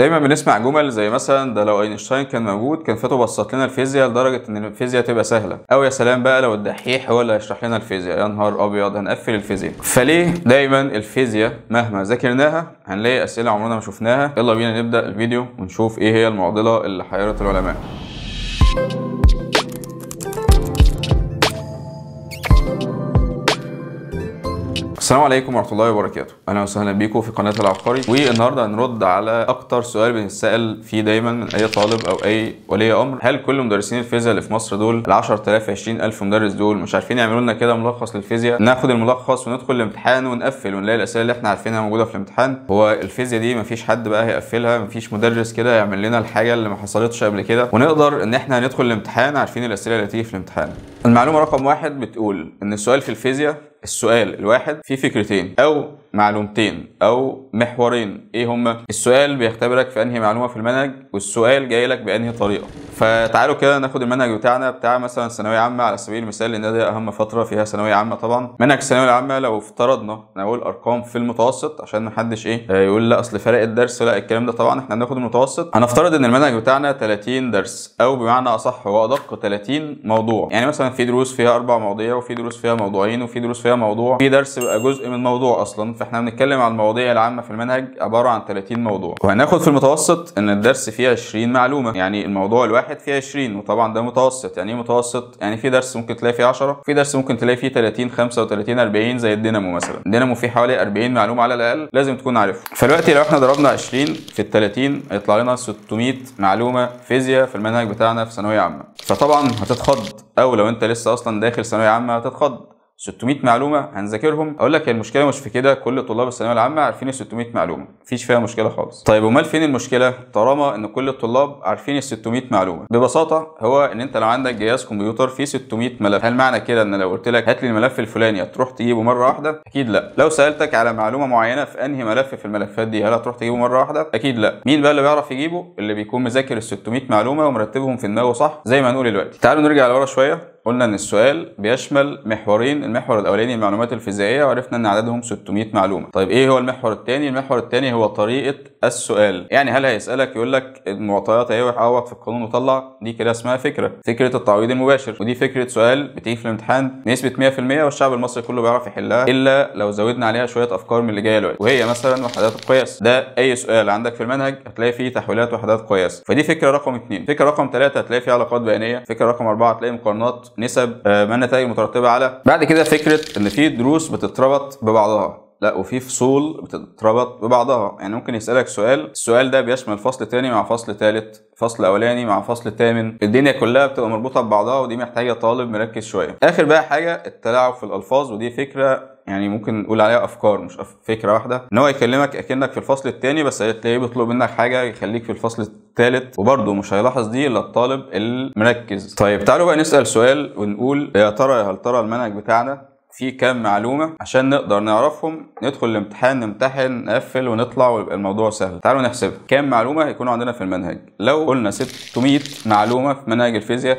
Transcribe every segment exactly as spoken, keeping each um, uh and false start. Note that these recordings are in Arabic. دايما بنسمع جمل زي مثلا ده لو اينشتاين كان موجود كان فاته بسط لنا الفيزياء لدرجه ان الفيزياء تبقى سهله، او يا سلام بقى لو الدحيح هو اللي هيشرح لنا الفيزياء، يا نهار ابيض هنقفل الفيزياء. فليه دايما الفيزياء مهما ذاكرناها هنلاقي اسئله عمرنا ما شفناها؟ يلا بينا نبدا الفيديو ونشوف ايه هي المعضله اللي حيرت العلماء. السلام عليكم ورحمه الله وبركاته، اهلا وسهلا بيكم في قناه العبقري. والنهارده هنرد على اكتر سؤال بنتسال فيه دايما من اي طالب او اي ولي امر: هل كل مدرسين الفيزياء اللي في مصر دول ال عشرة آلاف عشرين ألف مدرس دول مش عارفين يعملوا لنا كده ملخص للفيزياء، ناخد الملخص وندخل الامتحان ونقفل ونلاقي الاسئله اللي احنا عارفينها موجوده في الامتحان؟ هو الفيزياء دي مفيش حد بقى هيقفلها، مفيش مدرس كده يعمل لنا الحاجه اللي ما حصلتش قبل كده ونقدر ان احنا ندخل الامتحان عارفين الاسئله اللي تيجي في الامتحان. المعلومه رقم واحد بتقول ان السؤال في الفيزياء، السؤال الواحد فيه فكرتين او معلومتين او محورين. ايه هما؟ السؤال بيختبرك في انهي معلومه في المنهج، والسؤال جاي لك بانهي طريقه. فتعالوا كده ناخد المنهج بتاعنا بتاع مثلا ثانويه عامه على سبيل المثال، لان ده اهم فتره فيها ثانويه عامه. طبعا منهج الثانويه العامه لو افترضنا انا اقول ارقام في المتوسط عشان ما حدش ايه يقول لا اصل فرق الدرس، لا الكلام ده طبعا احنا بناخد المتوسط. هنفترض ان المنهج بتاعنا ثلاثين درس، او بمعنى اصح وادق ثلاثين موضوع. يعني مثلا في دروس فيها اربع مواضيع، وفي دروس فيها موضوعين، وفي دروس فيها موضوع، في درس بقى جزء من موضوع اصلا. فاحنا بنتكلم عن المواضيع العامه في المنهج عباره عن ثلاثين موضوع، وهناخد في المتوسط ان الدرس فيه عشرين معلومه، يعني الموضوع الواحد فيه عشرين، وطبعا ده متوسط. يعني ايه متوسط؟ يعني في درس ممكن تلاقي فيه عشرة، في درس ممكن تلاقي فيه ثلاثين خمسة وثلاثين أربعين، زي الدينامو مثلا، الدينامو فيه حوالي أربعين معلومه على الاقل لازم تكون عارفها. فدلوقتي لو احنا ضربنا عشرين في ال ثلاثين هيطلع لنا ستمية معلومه فيزياء في المنهج بتاعنا في ثانويه عامه. فطبعا هتتخض، او لو انت لسه اصلا داخل ثانويه عامه هتتخض. ستمية معلومه هنذاكرهم؟ اقول لك المشكله مش في كده، كل طلاب الثانويه العامه عارفين ال ستمية معلومه، مفيش فيها مشكله خالص. طيب امال فين المشكله طالما ان كل الطلاب عارفين ال ستمية معلومه؟ ببساطه هو ان انت لو عندك جهاز كمبيوتر فيه ستمية ملف، هل معنى كده ان لو قلت لك هات لي الملف الفلاني هتروح تجيبه مره واحده؟ اكيد لا. لو سالتك على معلومه معينه في انهي ملف في الملفات دي هل هتروح تجيبه مره واحده؟ اكيد لا. مين بقى اللي بيعرف يجيبه؟ اللي بيكون مذاكر ال ستمية معلومه ومرتبهم في دماغه صح، زي ما هنقول دلوقتي. تعالوا نرجع لورا شويه. قلنا ان السؤال بيشمل محورين، المحور الاولاني المعلومات الفيزيائيه وعرفنا ان عددهم ستمية معلومه. طيب ايه هو المحور الثاني؟ المحور الثاني هو طريقه السؤال. يعني هل هيسالك يقول لك المعطيات اهي وعوض في القانون وطلع، دي كده اسمها فكره، فكره التعويض المباشر، ودي فكره سؤال بتيجي في الامتحان بنسبه مية في المية والشعب المصري كله بيعرف يحلها الا لو زودنا عليها شويه افكار من اللي جايه دلوقتي، وهي مثلا وحدات القياس. ده اي سؤال عندك في المنهج هتلاقي فيه تحويلات وحدات قياس، فدي فكره رقم اتنين. فكره رقم ثلاثة هتلاقي فيه علاقات بيانيه، فكره رقم أربعة هتلاقي مقارنات نسب ما النتائج المترتبه على. بعد كده فكره ان في دروس بتتربط ببعضها، لا وفي فصول بتتربط ببعضها. يعني ممكن يسالك سؤال، السؤال ده بيشمل فصل تاني مع فصل تالت، فصل اولاني مع فصل تامن، الدنيا كلها بتبقى مربوطه ببعضها، ودي محتاجه طالب مركز شويه. اخر بقى حاجه التلاعب في الالفاظ، ودي فكره يعني ممكن نقول عليها افكار مش أف... فكره واحده، ان هو يكلمك اكنك في الفصل الثاني بس هتلاقيه بيطلب منك حاجه يخليك في الفصل الثالث، وبرده مش هيلاحظ دي الا الطالب المركز. طيب تعالوا بقى نسال سؤال ونقول يا ترى يا هل ترى المنهج بتاعنا في كام معلومه عشان نقدر نعرفهم ندخل الامتحان نمتحن نقفل ونطلع ويبقى الموضوع سهل. تعالوا نحسبها، كام معلومه هيكونوا عندنا في المنهج؟ لو قلنا ستمية معلومه في منهج الفيزياء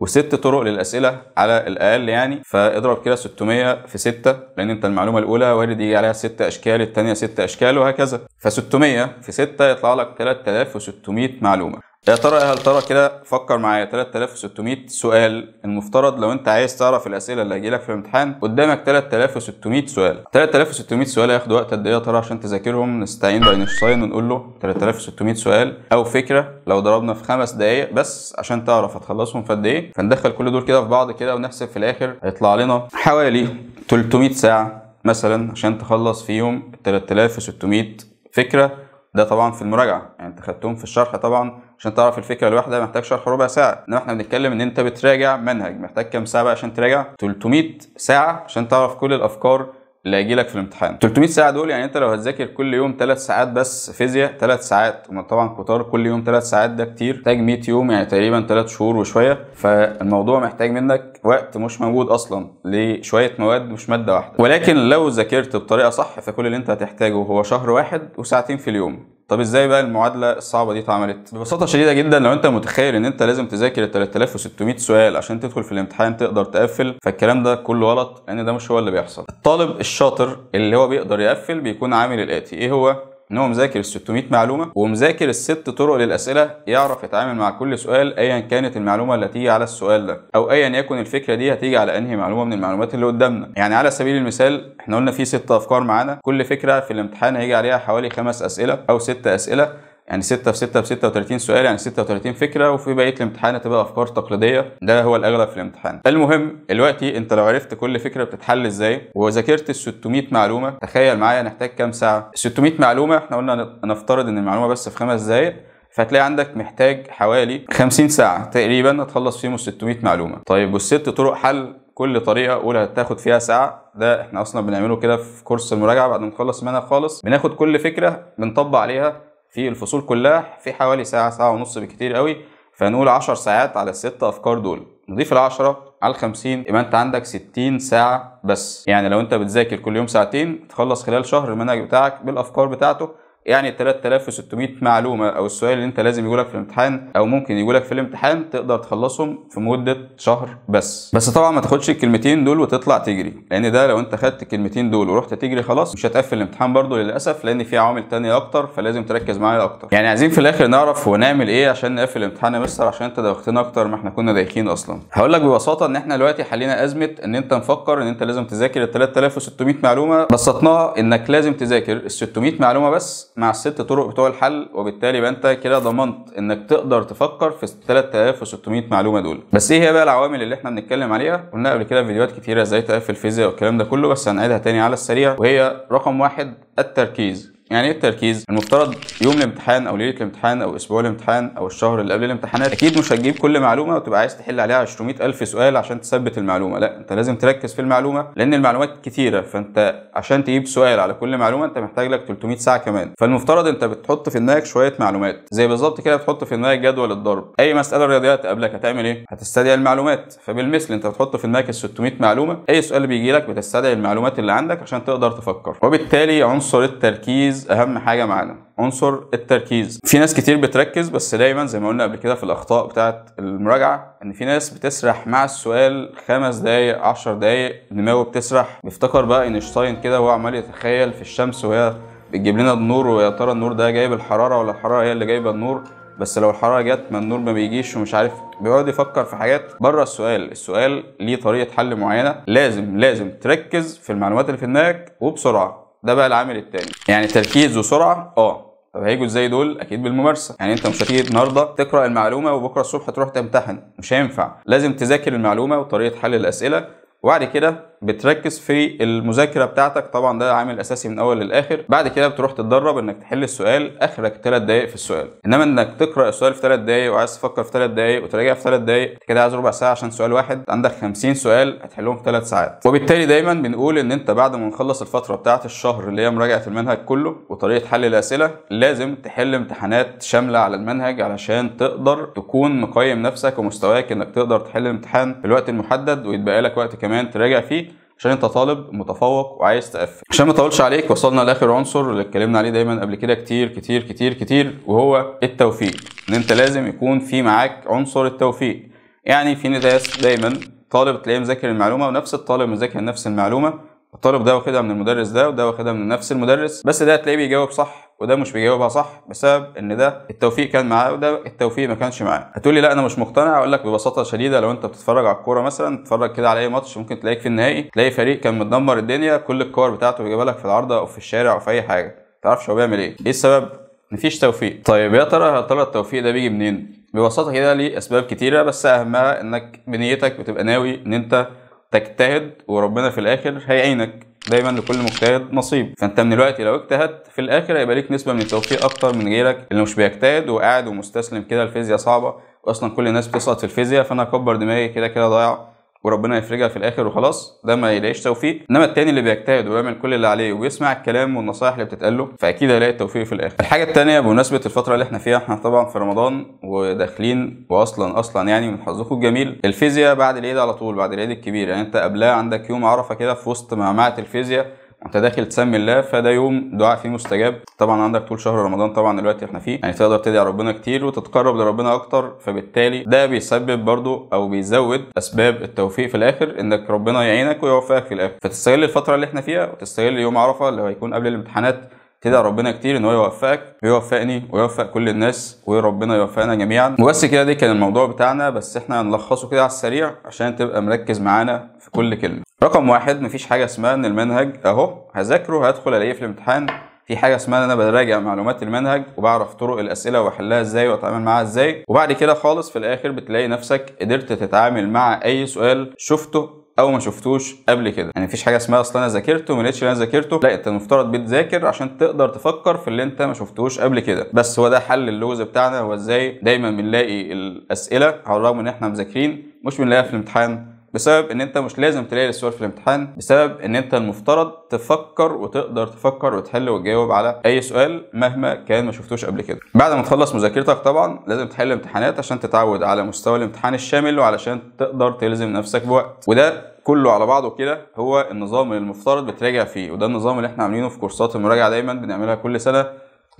وست طرق للاسئله على الاقل، يعني فاضرب كده ستمية في ستة، لان انت المعلومه الاولى وارد يجي عليها ستة اشكال، الثانيه ستة اشكال، وهكذا. ف600 في ستة يطلع لك ثلاثة آلاف وستمية معلومه. يا ترى هل ترى كده فكر معايا، ثلاثة آلاف وستمية سؤال، المفترض لو انت عايز تعرف الاسئله اللي هيجيلك في الامتحان قدامك ثلاثة آلاف وستمية سؤال. ثلاثة آلاف وستمية سؤال هياخد وقت قد ايه يا ترى عشان تذاكرهم؟ نستعين باينشتاين ونقول له ثلاثة آلاف وستمية سؤال او فكره لو ضربنا في خمس دقائق بس عشان تعرف هتخلصهم في قد ايه، فندخل كل دول كده في بعض كده ونحسب في الاخر هيطلع لنا حوالي ثلاثمية ساعه مثلا عشان تخلص فيهم ثلاثة آلاف وستمية فكره. ده طبعا في المراجعه، يعني انت خدتهم في الشرح طبعا عشان تعرف الفكره الواحده محتاج شرح ربع ساعه، انما احنا بنتكلم ان انت بتراجع منهج محتاج كام ساعه بقى عشان تراجع؟ ثلاثمية ساعه عشان تعرف كل الافكار اللي هيجيلك في الامتحان. ثلاثمية ساعه دول يعني انت لو هتذاكر كل يوم ثلاث ساعات بس فيزياء، ثلاث ساعات وما طبعا كتار، كل يوم ثلاث ساعات ده كتير، محتاج مية يوم يعني تقريبا ثلاث شهور وشويه. فالموضوع محتاج منك وقت مش موجود اصلا لشويه مواد مش ماده واحده. ولكن لو ذاكرت بطريقه صح فكل اللي انت هتحتاجه هو شهر واحد وساعتين في اليوم. طب ازاي بقى المعادله الصعبه دي اتعملت؟ ببساطه شديده جدا لو انت متخيل ان انت لازم تذاكر ال ثلاثة آلاف وستمية سؤال عشان تدخل في الامتحان تقدر تقفل، فالكلام ده كله غلط لان ده مش هو اللي بيحصل. الطالب الشاطر اللي هو بيقدر يقفل بيكون عامل الاتي، ايه هو؟ ان هو مذاكر ال ستمائة معلومه ومذاكر الست طرق للاسئله، يعرف يتعامل مع كل سؤال ايا كانت المعلومه اللي هتيجي على السؤال ده، او ايا يكن الفكره دي هتيجي على انهي معلومه من المعلومات اللي قدامنا. يعني على سبيل المثال احنا قلنا في ست افكار معانا، كل فكره في الامتحان هيجي عليها حوالي خمس اسئله او ست اسئله، يعني ستة في ستة في ستة وثلاثين سؤال، يعني ستة وثلاثين فكرة، وفي بقية الامتحان هتبقى أفكار تقليدية، ده هو الأغلب في الامتحان. المهم دلوقتي أنت لو عرفت كل فكرة بتتحل إزاي وذاكرت ال ستمائة معلومة، تخيل معايا نحتاج كام ساعة؟ ستمائة معلومة إحنا قلنا نفترض إن المعلومة بس في خمس دقايق، فتلاقي عندك محتاج حوالي خمسين ساعة تقريبا هتخلص فيهم ال ستمائة معلومة. طيب والست طرق حل كل طريقه اولى هتاخد فيها ساعه، ده احنا اصلا بنعمله كده في كورس المراجعه بعد ما نخلص منها خالص، بناخد كل فكره بنطبق عليها في الفصول كلها في حوالي ساعه ساعه ونص بكتير قوي، فنقول عشر ساعات على الست افكار دول، نضيف العشرة على الخمسين يبقى انت عندك ستين ساعه بس. يعني لو انت بتذاكر كل يوم ساعتين تخلص خلال شهر المنهج بتاعك بالافكار بتاعته، يعني ثلاثة آلاف وستمائة معلومه او السؤال اللي انت لازم يقولك في الامتحان او ممكن يقولك في الامتحان تقدر تخلصهم في مده شهر بس. بس طبعا ما تاخدش الكلمتين دول وتطلع تجري، لان ده لو انت خدت الكلمتين دول ورحت تجري خلاص مش هتقفل الامتحان برضو للاسف، لان في عوامل تانية اكتر، فلازم تركز معايا اكتر. يعني عايزين في الاخر نعرف هو نعمل ايه عشان نقفل الامتحان يا مستر، عشان انت دوختنا اكتر ما احنا كنا دايخين اصلا. هقول لك ببساطه ان احنا دلوقتي حلينا ازمه ان انت مفكر ان انت لازم تذاكر ال ثلاثة آلاف وستمائة معلومه، بسطناها انك لازم تذاكر ال ستمائة معلومه بس مع الست طرق بتوع الحل، وبالتالي يبقى انت كده ضمنت انك تقدر تفكر في ثلاثة آلاف وستمائة معلومه دول. بس ايه هي بقى العوامل اللي احنا بنتكلم عليها؟ قلنا قبل كده فيديوهات كتيره ازاي تقفل الفيزياء والكلام ده كله، بس هنعيدها تاني على السريع، وهي رقم واحد التركيز. يعني ايه التركيز؟ المفترض يوم الامتحان او ليله الامتحان او اسبوع الامتحان او الشهر اللي قبل الامتحانات اكيد مش هتجيب كل معلومه وتبقى عايز تحل عليها عشرمائة ألف سؤال عشان تثبت المعلومه، لا انت لازم تركز في المعلومه لان المعلومات كتيره، فانت عشان تجيب سؤال على كل معلومه انت محتاج لك ثلاثمائة ساعه كمان. فالمفترض انت بتحط في دماغك شويه معلومات زي بالظبط كده بتحط في دماغك جدول الضرب، اي مساله رياضيه تقابلك هتعمل ايه؟ هتستدعي المعلومات، فبالمثل انت بتحط في دماغك ال ستمائة معلومه، اي سؤال بيجي لك بتستدعي المعلومات اللي عندك عشان تقدر تفكر. وبالتالي عنصر التركيز اهم حاجه معانا، عنصر التركيز. في ناس كتير بتركز بس دايما زي ما قلنا قبل كده في الاخطاء بتاعه المراجعه ان في ناس بتسرح مع السؤال خمس دقائق عشر دقائق، دماغه بتسرح، بيفتكر بقى اينشتاين كده وهو عمال يتخيل في الشمس وهي بتجيب لنا النور، ويا ترى النور ده جايب الحراره ولا الحراره هي اللي جايبه النور، بس لو الحراره جت ما النور ما بيجيش ومش عارف، بيقعد يفكر في حاجات بره السؤال. السؤال ليه طريقه حل معينه، لازم لازم تركز في المعلومات اللي في دماغك وبسرعه. ده بقى العامل التاني، يعني تركيز وسرعه. اه طب هيجوا ازاي دول؟ اكيد بالممارسه، يعني انت مش هتيجي النهارده تقرا المعلومه وبكره الصبح تروح تمتحن، مش هينفع، لازم تذاكر المعلومه وطريقه حل الاسئله، وبعد كده بتركز في المذاكره بتاعتك، طبعا ده عامل اساسي من اول للاخر. بعد كده بتروح تتدرب انك تحل السؤال اخرك ثلاث دقائق في السؤال، انما انك تقرا السؤال في ثلاث دقائق وعايز تفكر في ثلاث دقائق وتراجع في ثلاث دقائق، انت كده عايز ربع ساعه عشان سؤال واحد، عندك خمسين سؤال هتحلهم في ثلاث ساعات. وبالتالي دايما بنقول ان انت بعد ما نخلص الفتره بتاعه الشهر اللي هي مراجعه المنهج كله وطريقه حل الاسئله، لازم تحل امتحانات شامله على المنهج علشان تقدر تكون مقيم نفسك ومستواك انك تقدر تحل الامتحان في الوقت المحدد، ويتبقى لك وقت كمان تراجع فيه عشان انت طالب متفوق وعايز تقفل. عشان ما اطولش عليك وصلنا لاخر عنصر اللي اتكلمنا عليه دايما قبل كده كتير كتير كتير كتير، وهو التوفيق. ان انت لازم يكون في معاك عنصر التوفيق. يعني في ناس دايما طالب تلاقيه مذاكر المعلومه ونفس الطالب مذاكر نفس المعلومه، الطالب ده واخدها من المدرس ده وده واخدها من نفس المدرس، بس ده هتلاقيه بيجاوب صح وده مش بيجاوبها صح بسبب ان ده التوفيق كان معاه وده التوفيق ما كانش معاه. هتقولي لا انا مش مقتنع، اقول لك ببساطه شديده لو انت بتتفرج على الكوره مثلا، تتفرج كده على اي ماتش ممكن تلاقيك في النهائي تلاقي فريق كان مدمر الدنيا، كل الكور بتاعته بيجيبها لك في العارضه او في الشارع او في اي حاجه، ما تعرفش هو بيعمل ايه، ايه السبب؟ مفيش توفيق. طيب يا ترى يا ترى التوفيق ده بيجي منين؟ ببساطه كده ليه اسباب كتيره، بس اهمها انك بنيتك بتبقى ناوي ان انت تجتهد وربنا في الاخر هيعينك، دايما لكل مجتهد نصيب، فانت من الوقت لو اجتهدت في الاخر هيبقى ليك نسبه من التوفيق اكتر من غيرك اللي مش بيجتهد وقاعد ومستسلم كده، الفيزياء صعبه واصلا كل الناس بتسقط في الفيزياء فانا اكبر دماغي كده كده ضايع وربنا يفرجها في الاخر وخلاص، ده ما يلاقيش توفيق. انما التاني اللي بيجتهد ويعمل كل اللي عليه وبيسمع الكلام والنصائح اللي بتتقال له فاكيد هيلاقي التوفيق في الاخر. الحاجه الثانيه بمناسبه الفتره اللي احنا فيها، احنا طبعا في رمضان وداخلين، واصلا اصلا يعني من حظكم الجميل الفيزياء بعد العيد على طول، بعد العيد الكبير، يعني انت قبلها عندك يوم عرفه كده في وسط معمعه الفيزياء انت داخل تسمي الله، فده يوم دعاء فيه مستجاب طبعا عندك طول شهر رمضان طبعا دلوقتي احنا فيه، يعني تقدر تدعي ربنا كتير وتتقرب لربنا اكتر، فبالتالي ده بيسبب برضو او بيزود اسباب التوفيق في الاخر انك ربنا يعينك ويوفقك في الاخر، فتستغل الفتره اللي احنا فيها وتستغل يوم عرفه اللي هيكون قبل الامتحانات كده. ربنا كتير ان هو يوفقك ويوفقني ويوفق كل الناس، وربنا يوفقنا جميعا. وبس كده، دي كان الموضوع بتاعنا، بس احنا هنلخصه كده على السريع عشان تبقى مركز معانا في كل كلمه. رقم واحد، مفيش حاجه اسمها ان المنهج اهو هذاكره هدخل الاقيه في الامتحان. في حاجه اسمها ان انا براجع معلومات المنهج وبعرف طرق الاسئله واحلها ازاي واتعامل معاها ازاي، وبعد كده خالص في الاخر بتلاقي نفسك قدرت تتعامل مع اي سؤال شفته او ما شفتوش قبل كده. يعني مفيش حاجه اسمها اصلا انا ذاكرته وما لقيتش اللي انا ذاكرته، لا، انت المفترض بتذاكر عشان تقدر تفكر في اللي انت ما شفتوش قبل كده. بس هو ده حل اللغز بتاعنا، هو ازاي دايما بنلاقي الاسئله على الرغم ان احنا مذاكرين مش بنلاقيها في الامتحان، بسبب ان انت مش لازم تلاقي السؤال في الامتحان، بسبب ان انت المفترض تفكر وتقدر تفكر وتحل وتجاوب على اي سؤال مهما كان ما شفتوش قبل كده. بعد ما تخلص مذاكرتك طبعا لازم تحل امتحانات عشان تتعود على مستوى الامتحان الشامل، وعلشان تقدر تلزم نفسك بوقت. وده كله على بعضه كده هو النظام اللي المفترض بتراجع فيه، وده النظام اللي احنا عاملينه في كورسات المراجعه دايما بنعملها كل سنه،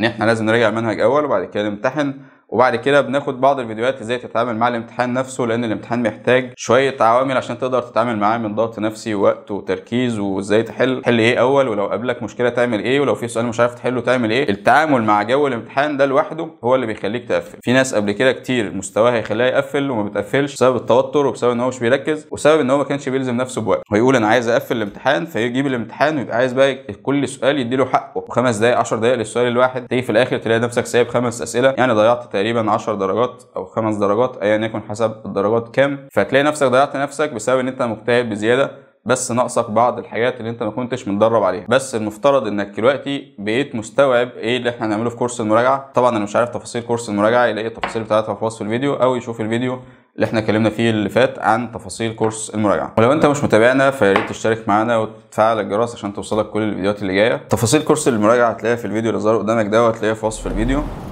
ان احنا لازم نراجع منهج اول وبعد كده نمتحن، وبعد كده بناخد بعض الفيديوهات ازاي تتعامل مع الامتحان نفسه، لان الامتحان محتاج شويه عوامل عشان تقدر تتعامل معاه من ضغط نفسي ووقت وتركيز، وازاي تحل تحل ايه اول، ولو قابلك مشكله تعمل ايه، ولو في سؤال مش عارف تحله تعمل ايه. التعامل مع جو الامتحان ده لوحده هو اللي بيخليك تقفل. في ناس قبل كده كتير مستواها يخليها يقفل وما بتقفلش بسبب التوتر، وبسبب ان هو مش بيركز، وبسبب ان هو ما كانش بيلزم نفسه بوقت. ويقول انا عايز اقفل الامتحان، فيجيب الامتحان ويبقى عايز بقى كل سؤال يديله حقه، خمس دقائق عشر دقائق للسؤال الواحد، تيجي في الاخر تلاقي نفسك سايب خمس اسئله، يعني ضيعت تقريبا عشر درجات او خمس درجات ايا يكن حسب الدرجات كام. فتلاقي نفسك ضيعت نفسك بسبب ان انت مجتهد بزياده، بس ناقصك بعض الحاجات اللي انت ما كنتش متدرب عليها. بس المفترض انك دلوقتي بقيت مستوعب ايه اللي احنا هنعمله في كورس المراجعه. طبعا انا مش عارف تفاصيل كورس المراجعه، يلاقي التفاصيل بتاعتها في وصف الفيديو، او يشوف الفيديو اللي احنا اتكلمنا فيه اللي فات عن تفاصيل كورس المراجعه. ولو انت مش متابعنا فيا ريت تشترك معانا وتفعل الجرس عشان توصلك كل الفيديوهات اللي جايه. تفاصيل كورس المراجعه هتلاقيها في الفيديو اللي ظهر قدامك ده، وهتلاقيها في وصف الفيديو.